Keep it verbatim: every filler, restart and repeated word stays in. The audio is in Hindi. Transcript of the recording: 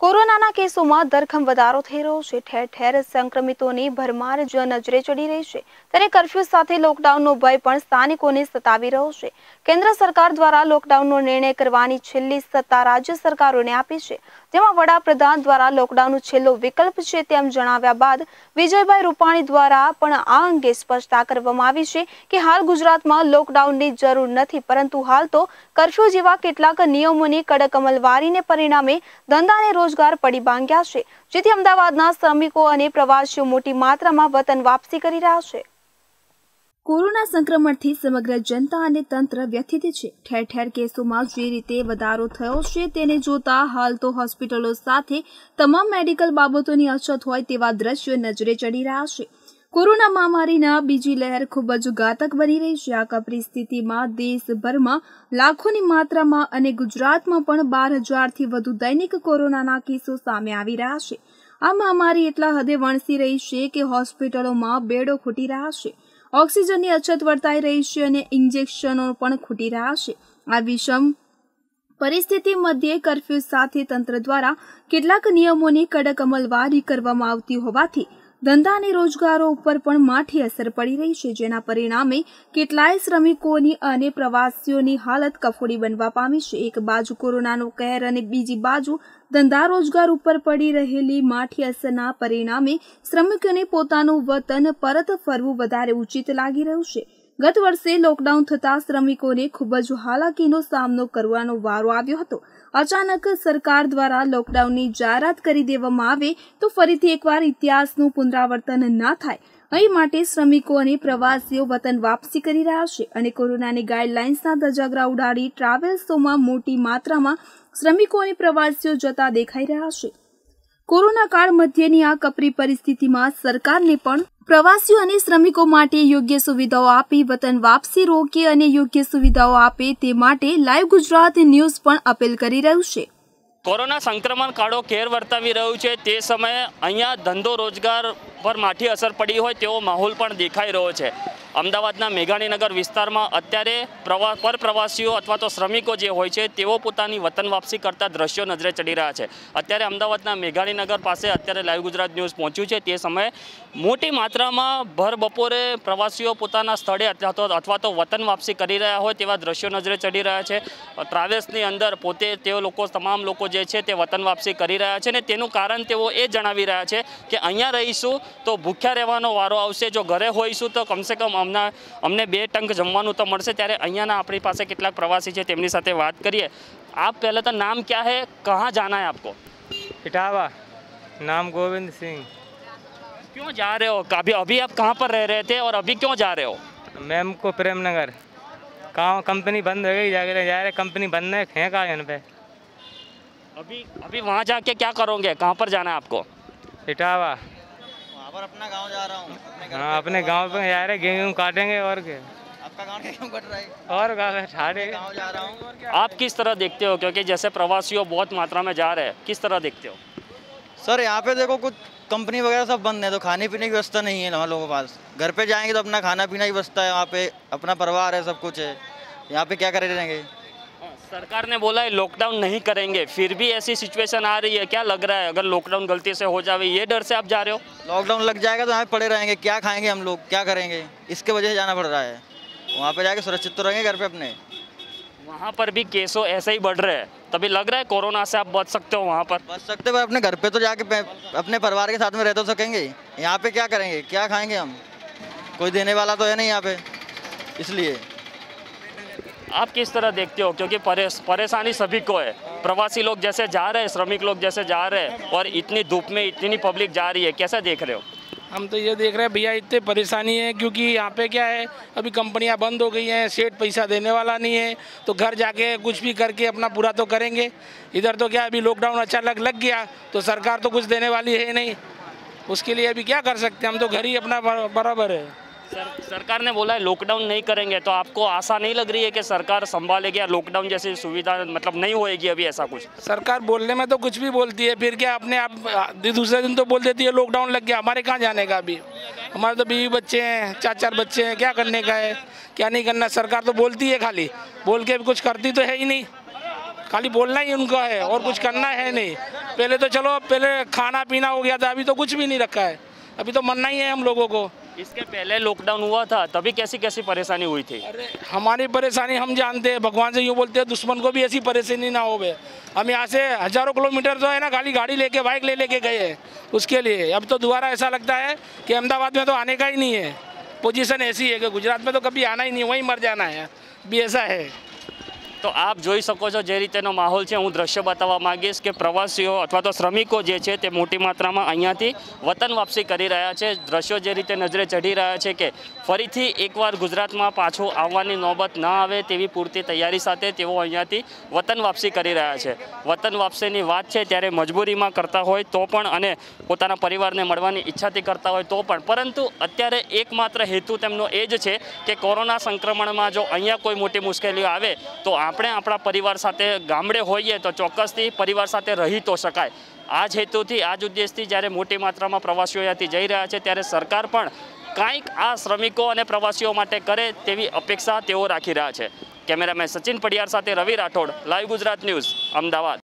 कोरोना केसों में धरखम वधारो थई रह्यो छे। ठेर ठेर संक्रमितों भरमार जन नजरे चढ़ी रही है, त्यारे कर्फ्यू साथ लॉकडाउन नो भय पण स्थानिकोने सतावी रह्यो छे। केंद्र सरकार द्वारा लॉकडाउन नो निर्णय करवानी छेल्ली सत्ता राज्य सरकारोने आपी छे, जेमां वडाप्रधान द्वारा लॉकडाउन छेल्लो विकल्प छे तेम जणाव्या बाद विजयभाई रूपाणी द्वारा पण आ अंगे स्पष्टता करवामां आवी छे के हाल गुजरात में लॉकडाउन की जरूर नहीं, परंतु हाल तो कर्फ्यू जेवा केटलाक नियमोनी कड़क अमलवारीने परिणामे धंधा ने रोजगार पड़ी बांग्या छे, जेथी अमदावादना श्रमिको अने प्रवासीओ मोटी मात्रामां वतन वापसी करी रह्या छे। कोरोना संक्रमण थी समग्र जनता अने तंत्र व्यथित छे। ठेर ठेर केसों में जे रीते वधारो थयो छे तेने जोता हाल तो होस्पिटलों साथे तमाम मेडिकल बाबतोनी अछत होय तेवा दृश्यो नजरे चढ़ी रह्या छे। कोरोना महामारी ना बीजी लहर खूब ज घातक बनी रही है। आ कपरी स्थिति में देशभर में लाखों की मात्रा में अने गुजरात में पण बार हजार थी वधु दैनिक कोरोना ना केसों सामे आवी रह्या छे। आ महामारी एटला हदे वणसी रही है कि होस्पिटलों में बेडो खूटी रह्या छे, ऑक्सिजन की अछत वर्ताई रही है अने इंजेक्शनों पण खूटी रह्या छे। आ विषम परिस्थिति मध्य कर्फ्यू साथ तंत्र द्वारा केटलाक नियमोनी कड़क अमलवारी करवामां आवती होवाथी धंधा ने रोजगारों पर पण माठी असर पड़ी रही है, जेना परिणामे केटलाय श्रमिकोनी अने प्रवासीओनी हालत कफोड़ी बनवा पामी छे। एक बाजू कोरोनानो कहर अने बीजी बाजू धंधा रोजगार पर पड़ी रहेली माठी असरना परिणामे श्रमिकोने पोतानुं वतन परत फरवुं वधारे उचित लागी रह्युं छे। गत वर्षे लॉकडाउन थता श्रमिकोने खूब ज हालाकीनो सामनो करवानो वारो आव्यो हतो। अचानक सरकार द्वारा लॉकडाउन की जाहरात करी देवामां आवे तो फरीथी एकवार इतिहासनुं पुनरावर्तन न थाय, ए माटे श्रमिको अने प्रवासीओ वतन वापसी करी रह्या छे अने कोरोनानी गाइडलाइन्सना धजागरा उडाड़ी ट्रावेल्सोमां मोटी मात्रामां श्रमिको अने प्रवासीओ जता देखाई रह्या छे। कोरोना काल मध्यनी आ कपरी परिस्थितिमां सरकारने पण प्रवासीओ अने श्रमिको माटे योग्य सुविधाओं आपी वतन वापसी रोके अने योग्य सुविधाओं आपे ते माटे लाइव गुजरात न्यूज पण अपील करी रह्युं छे। कोरोना संक्रमण काळो केर वर्तावी रह्यो छे ते समये अहींया धंधो रोजगार पर माठी असर पड़ी होय तेवो माहोल पण देखाई रह्यो छे। अमदावादना मेघाणीनगर विस्तारमां अत्यारे प्रवा पर प्रवासीओ अथवा तो श्रमिको जे होय छे तेओ पोतानी वतन वापसी करता दृश्यो नजरे चढ़ी रह्या छे। अत्यारे अमदावादना मेघाणीनगर पासे अत्यारे लाइव गुजरात न्यूज पहुंच्युं छे ते समये मोटी मात्रामां भर बपोरे प्रवासीओ पोताना स्थळे अथवा तो अथवा तो वतन वापसी करी रह्या होय तेवा दृश्यो नजरे चढ़ी रह्या छे। ट्रावेल्सनी अंदर पोते तेओ लोको तमाम लोको जे छे ते वतन वापसी करी रह्या छे ने तेनुं कारण तेओ ए जणावी रह्या छे के अहींया रहीशुं तो भूख्या रहेवानो वारो आवशे, जो घरे होईशुं तो कम से कम अमना अमने बे टंक जमवानुं तो मळशे। त्यारे अहींयाना आपणी पासे केटलाक प्रवासी छे तेमनी साथे वात करीए। आप पहले तो नाम क्या है, कहाँ जाना है आपको? इटावा। नाम गोविंद सिंह। क्यों जा रहे हो? अभी अभी आप कहाँ पर रह रहे थे और अभी क्यों जा रहे हो? मैम को प्रेमनगर गाँव कंपनी बंद हो गई, जाके जा रहे। कंपनी बंद है, फेंका है पे। अभी अभी वहाँ जाके क्या करोगे? कहाँ पर जाना है आपको? इटावा। पर अपना गांव जा रहा हूँ। हाँ, अपने गांव पे जा रहे, गेहूँ काटेंगे और क्या। आपका गांव गेहूँ कट रहा है और गांव जा रहा हूँ। आप किस तरह देखते हो, क्योंकि जैसे प्रवासियों बहुत मात्रा में जा रहे हैं, किस तरह देखते हो? सर यहाँ पे देखो कुछ कंपनी वगैरह सब बंद है तो खाने पीने की व्यवस्था नहीं है लोगों के पास। घर पे जाएंगे तो अपना खाना पीना की व्यवस्था है, वहाँ पे अपना परिवार है, सब कुछ है। यहाँ पे क्या करे रहेंगे? सरकार ने बोला है लॉकडाउन नहीं करेंगे, फिर भी ऐसी सिचुएशन आ रही है। क्या लग रहा है, अगर लॉकडाउन गलती से हो जावे ये डर से आप जा रहे हो? लॉकडाउन लग जाएगा तो यहाँ पड़े रहेंगे, क्या खाएंगे हम लोग, क्या करेंगे, इसके वजह से जाना पड़ रहा है। वहाँ पे जाके सुरक्षित तो रहेंगे घर पे अपने। वहाँ पर भी केसों ऐसे ही बढ़ रहे हैं, तभी लग रहा है कोरोना से आप बच सकते हो। वहाँ पर बच सकते हो, अपने घर पे तो जाके अपने परिवार के साथ में रह तो सकेंगे। यहाँ पे क्या करेंगे, क्या खाएंगे हम? कोई देने वाला तो है नहीं यहाँ पे, इसलिए। आप किस तरह देखते हो, क्योंकि परेश, परेशानी सभी को है। प्रवासी लोग जैसे जा रहे हैं, श्रमिक लोग जैसे जा रहे हैं, और इतनी धूप में इतनी पब्लिक जा रही है, कैसा देख रहे हो? हम तो ये देख रहे हैं भैया, इतने परेशानी है क्योंकि यहाँ पे क्या है, अभी कंपनियाँ बंद हो गई हैं, सेठ पैसा देने वाला नहीं है तो घर जाके कुछ भी करके अपना पूरा तो करेंगे। इधर तो क्या अभी लॉकडाउन अचानक लग गया तो सरकार तो कुछ देने वाली है नहीं, उसके लिए अभी क्या कर सकते हैं, हम तो घर ही अपना बराबर है। सर, सरकार ने बोला है लॉकडाउन नहीं करेंगे, तो आपको आशा नहीं लग रही है कि सरकार संभालेगी या लॉकडाउन जैसी सुविधा मतलब नहीं होएगी अभी? ऐसा कुछ सरकार बोलने में तो कुछ भी बोलती है, फिर क्या अपने आप दूसरे दिन तो बोल देती है लॉकडाउन लग गया। हमारे कहाँ जाने का, अभी हमारे तो बीवी बच्चे हैं, चार चार बच्चे हैं, क्या करने का है क्या नहीं करना। सरकार तो बोलती है, खाली बोल के भी कुछ करती तो है ही नहीं, खाली बोलना ही उनका है और कुछ करना है नहीं। पहले तो चलो पहले खाना पीना हो गया था, अभी तो कुछ भी नहीं रखा है, अभी तो मरना ही है हम लोगों को। इसके पहले लॉकडाउन हुआ था तभी कैसी कैसी परेशानी हुई थी? अरे हमारी परेशानी हम जानते हैं, भगवान से यूँ बोलते हैं दुश्मन को भी ऐसी परेशानी ना हो बे। हम यहाँ से हज़ारों किलोमीटर जो है ना खाली गाड़ी लेके बाइक ले लेके गए हैं उसके लिए। अब तो दोबारा ऐसा लगता है कि अहमदाबाद में तो आने का ही नहीं है, पोजीशन ऐसी है कि गुजरात में तो कभी आना ही नहीं, वहीं मर जाना है, भी ऐसा है। तो आप જોઈ શકો છો જે રીતેનો માહોલ છે હું દ્રશ્ય બતાવવા માંગીશ કે પ્રવાસીઓ અથવા તો શ્રમિકો જે છે તે મોટી માત્રામાં અહીંયાથી વતન વાપસી કરી રહ્યા છે। દ્રશ્યો જે રીતે નજરે ચઢી રહ્યા છે કે ફરીથી એકવાર ગુજરાતમાં પાછો આવવાની નોબત ન આવે તેવી પૂરતી તૈયારી સાથે તેઓ અહીંયાથી વતન વાપસી કરી રહ્યા છે। વતન વાપસીની વાત છે ત્યારે મજબૂરીમાં કરતા હોય તો પણ અને પોતાના પરિવારને મળવાની ઈચ્છાથી કરતા હોય તો પણ, પરંતુ અત્યારે એકમાત્ર હેતુ તેમનો એ જ છે કે કોરોના સંક્રમણમાં જો અહીંયા કોઈ મોટી મુશ્કેલીઓ આવે તો આપણે આપણા પરિવાર સાથે ગામડે હોઈએ તો ચોક્કસથી પરિવાર સાથે રહી તો શકાય। આ જ હેતુથી આ જ ઉદ્દેશથી જ્યારે મોટી માત્રામાં પ્રવાસીઓ અહીંયાથી જઈ રહ્યા છે ત્યારે સરકાર પણ કંઈક આ શ્રમિકો અને પ્રવાસીઓ માટે કરે તેવી અપેક્ષા તેઓ રાખી રહ્યા છે। કેમેરામેન સચિન પડિયાર સાથે રવિ રાઠોડ, લાઈવ ગુજરાત ન્યૂઝ, અમદાવાદ।